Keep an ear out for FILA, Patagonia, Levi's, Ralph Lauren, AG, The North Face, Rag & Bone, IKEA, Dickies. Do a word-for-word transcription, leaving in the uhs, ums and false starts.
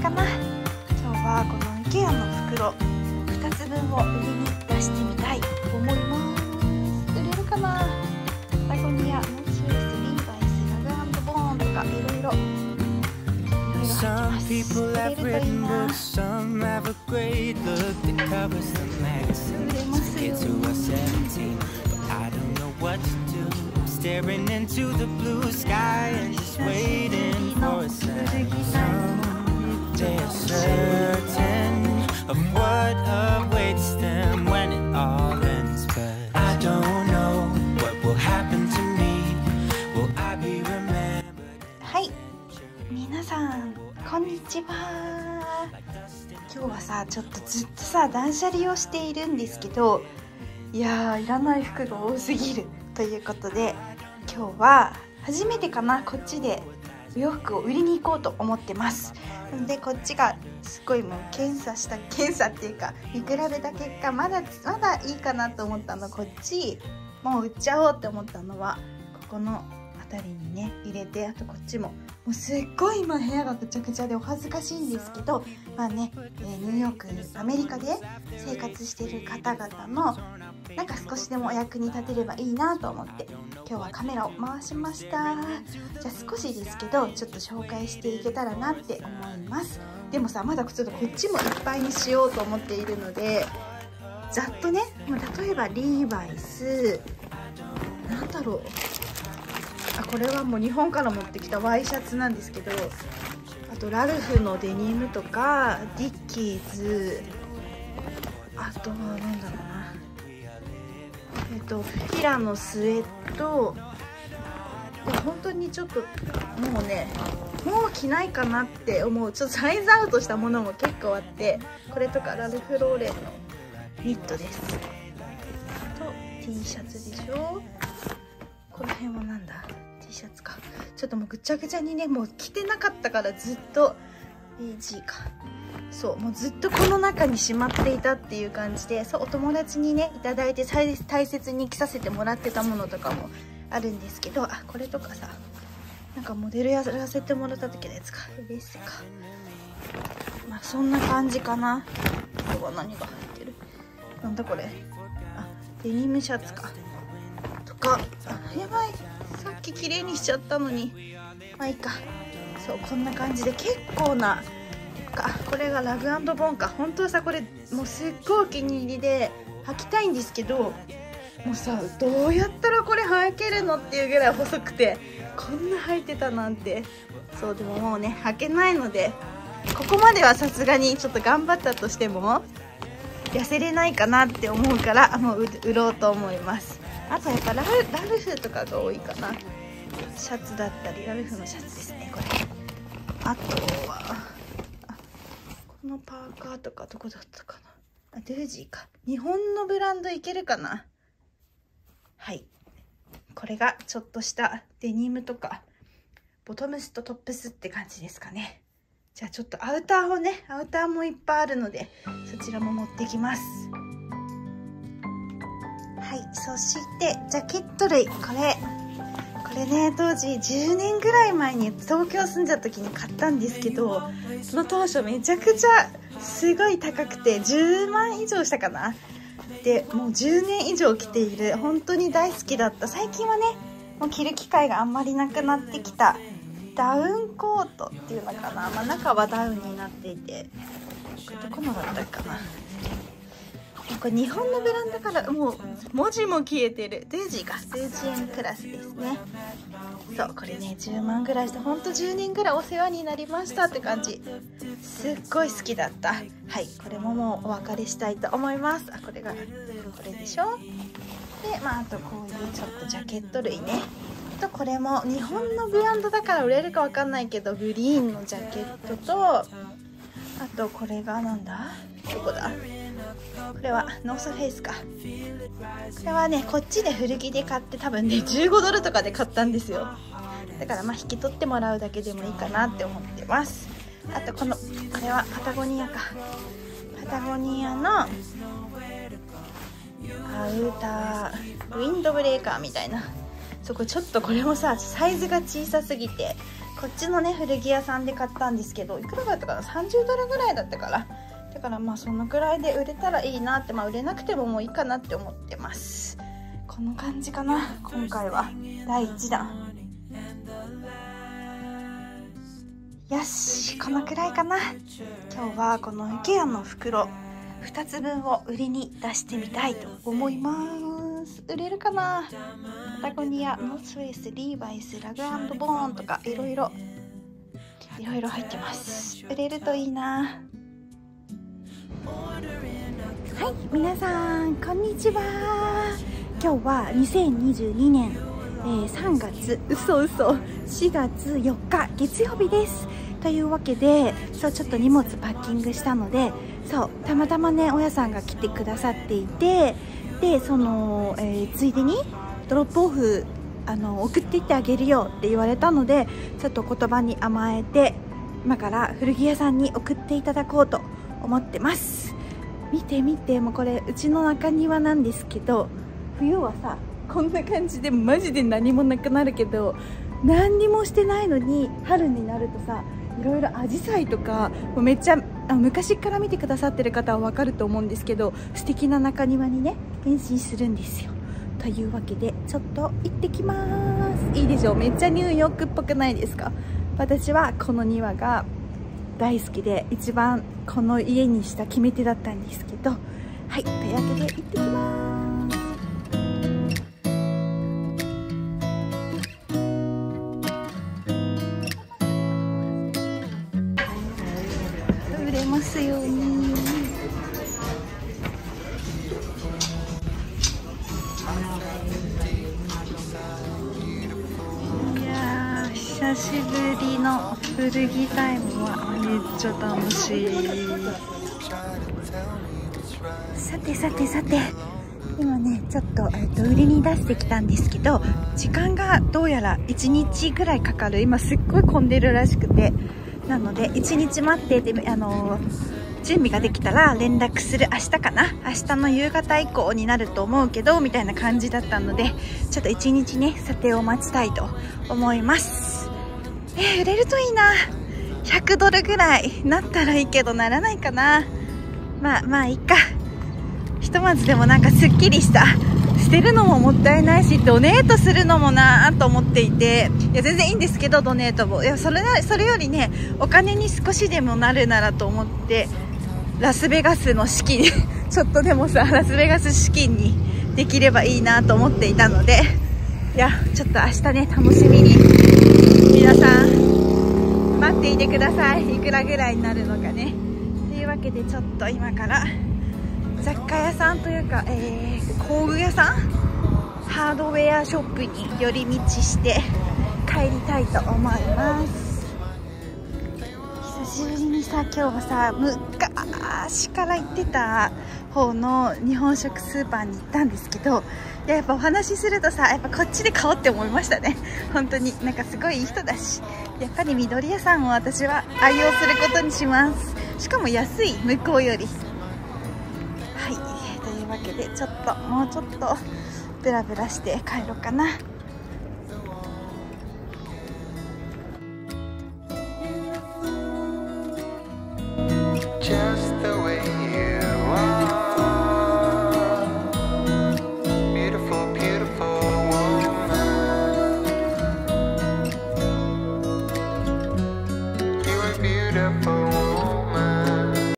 かな。今日はこの IKEA の袋ふたつぶんを売りに出してみたいと思います。売れるかな。パイコニア、モチース、リーバイス、ラグ&ボーンとかいろいろいろいろ入ってます。売れるといいな。売れますよ。Staring into the blue sky and just waiting for a second. They're certain of what awaits them when it all ends, but I don't know what will happen to me. Will I be remembered? Hi, 皆さんこんにちは。今日はさ、ちょっとずっとさ断捨離をしているんですけど、いやーいらない服が多すぎるということで。今日は初めてかな、こっちでお洋服を売りに行こうと思ってます。なのでこっちがすごいもう検査した検査っていうか見比べた結果、まだまだいいかなと思ったのこっち、もう売っちゃおうって思ったのはここの辺りにね入れて、あとこっちももうすっごい今部屋がぐちゃぐちゃでお恥ずかしいんですけど、まあね、えー、ニューヨークアメリカで生活している方々のなんか少しでもお役に立てればいいなと思って今日はカメラを回しました。じゃあ少しですけどちょっと紹介していけたらなって思います。でもさ、まだちょっとこっちもいっぱいにしようと思っているので、ざっとね、例えばリーバイス、なんだろう、あ、これはもう日本から持ってきたワイシャツなんですけど、あとラルフのデニムとかディッキーズ、あとはなんだろうな、えっとフィラのスウェット、本当にちょっともうね、もう着ないかなって思うちょっとサイズアウトしたものも結構あって、これとかラルフローレンのニットです。あと T シャツでしょ。この辺はなんだ、 T シャツか。ちょっともうぐちゃぐちゃにね、もう着てなかったからずっと エージー か、そう、もうずっとこの中にしまっていたっていう感じで、そう、お友達にねいただいて大切に着させてもらってたものとかもあるんですけど、あ、これとかさ、なんかモデルやらせてもらった時のやつかですか。まあそんな感じかな。ここは何が入ってる、なんだこれ、あ、デニムシャツかとか、あ、やばい、さっき綺麗にしちゃったのに、まあいいか。そう、こんな感じで結構な、これがラグ&ボーンか。本当はさ、これもうすっごいお気に入りで履きたいんですけど、もうさ、どうやったらこれ履けるのっていうぐらい細くて、こんな履いてたなんて。そう、でももうね履けないので、ここまではさすがにちょっと頑張ったとしても痩せれないかなって思うから、もう売ろうと思います。あとやっぱラル、ラルフとかが多いかな。シャツだったりラルフのシャツですね、これ。あとはこのパーカーとかどこだったかな、あ、ドゥージーか。日本のブランドいけるかな。はい、これがちょっとしたデニムとかボトムスとトップスって感じですかね。じゃあちょっとアウターをね、アウターもいっぱいあるのでそちらも持ってきます。はい、そしてジャケット類、これこれね、当時じゅうねんぐらい前に東京住んだ時に買ったんですけど、その当初めちゃくちゃすごい高くてじゅうまん以上したかな。でもうじゅうねん以上着ている、本当に大好きだった。最近はねもう着る機会があんまりなくなってきたダウンコートっていうのかな、まあ、中はダウンになっていて、これどこのだったかな、これ日本のブランドからもう文字も消えてる。デージーがデージー円クラスですね。そう、これねじゅうまんぐらいして、ほんとじゅうねんぐらいお世話になりましたって感じ、すっごい好きだった。はい、これももうお別れしたいと思います。あ、これがこれでしょ。で、まああとこういうちょっとジャケット類ね。あとこれも日本のブランドだから売れるかわかんないけど、グリーンのジャケットと、あとこれがなんだ、どこだ、これはノースフェイスか。これはねこっちで古着で買って多分ねじゅうごドルとかで買ったんですよ。だからまあ引き取ってもらうだけでもいいかなって思ってます。あとこのこれはパタゴニアか、パタゴニアのアウターウィンドブレーカーみたいな。そこちょっとこれもさサイズが小さすぎてこっちのね古着屋さんで買ったんですけど、いくらだったかな、さんじゅうドルぐらいだったから、だからまあそのくらいで売れたらいいなって、まあ売れなくてももういいかなって思ってます。この感じかな、今回はだいいちだん。よし、このくらいかな。今日はこの IKEA の袋ふたつぶんを売りに出してみたいと思います。売れるかな。パタゴニア、ノースフェイス、リーバイス、ラグ&ボーンとかいろいろいろいろ入ってます。売れるといいな。はい、皆さんこんにちは。今日はにせんにじゅうにねん、えー、さんがつ、嘘嘘、しがつよっか月曜日です。というわけで、そうちょっと荷物パッキングしたので、そうたまたまね親さんが来てくださっていて、でその、えー、ついでにドロップオフあの送っていってあげるよって言われたので、ちょっと言葉に甘えて今から古着屋さんに送っていただこうと思ってます。見て見て、もうこれうちの中庭なんですけど、冬はさこんな感じでマジで何もなくなるけど、何にもしてないのに春になるとさ、いろいろアジサイとかもうめっちゃあ昔から見てくださってる方はわかると思うんですけど、素敵な中庭にね変身するんですよ。というわけでちょっと行ってきます。いいでしょう、めっちゃニューヨークっぽくないですか。私はこの庭が大好きで、一番この家にした決め手だったんですけど、はい、というわけで行ってきます。久しぶりの古着タイムはめっちゃ楽しい。さてさてさて、今ねちょっと、えっと、売りに出してきたんですけど、時間がどうやらいちにちぐらいかかる。今すっごい混んでるらしくて、なのでいちにち待ってて、あの準備ができたら連絡する、明日かな、明日の夕方以降になると思うけどみたいな感じだったので、ちょっといちにちね査定を待ちたいと思います。えー、売れるといいな。ひゃくドルぐらいなったらいいけど、ならないかな。まあまあいっか。ひとまずでもなんかすっきりした。捨てるのももったいないし、ドネートするのもなぁと思っていて、いや全然いいんですけど、ドネートも、いや それな、それよりねお金に少しでもなるならと思って、ラスベガスの資金ちょっとでもさラスベガス資金にできればいいなと思っていたので、いやちょっと明日ね楽しみに。皆さん待っていてください。いくらぐらいになるのかね。というわけでちょっと今から雑貨屋さんというか、えー、工具屋さん、ハードウェアショップに寄り道して帰りたいと思います。久しぶりにさ、今日はさ昔から行ってた方の日本食スーパーに行ったんですけど、やっぱお話しするとさ、やっぱこっちで買おうって思いましたね。本当になんかすごいいい人だし、やっぱり緑屋さんを私は愛用することにします。しかも安い、向こうより。はい、というわけでちょっともうちょっとブラブラして帰ろうかな。Beautiful.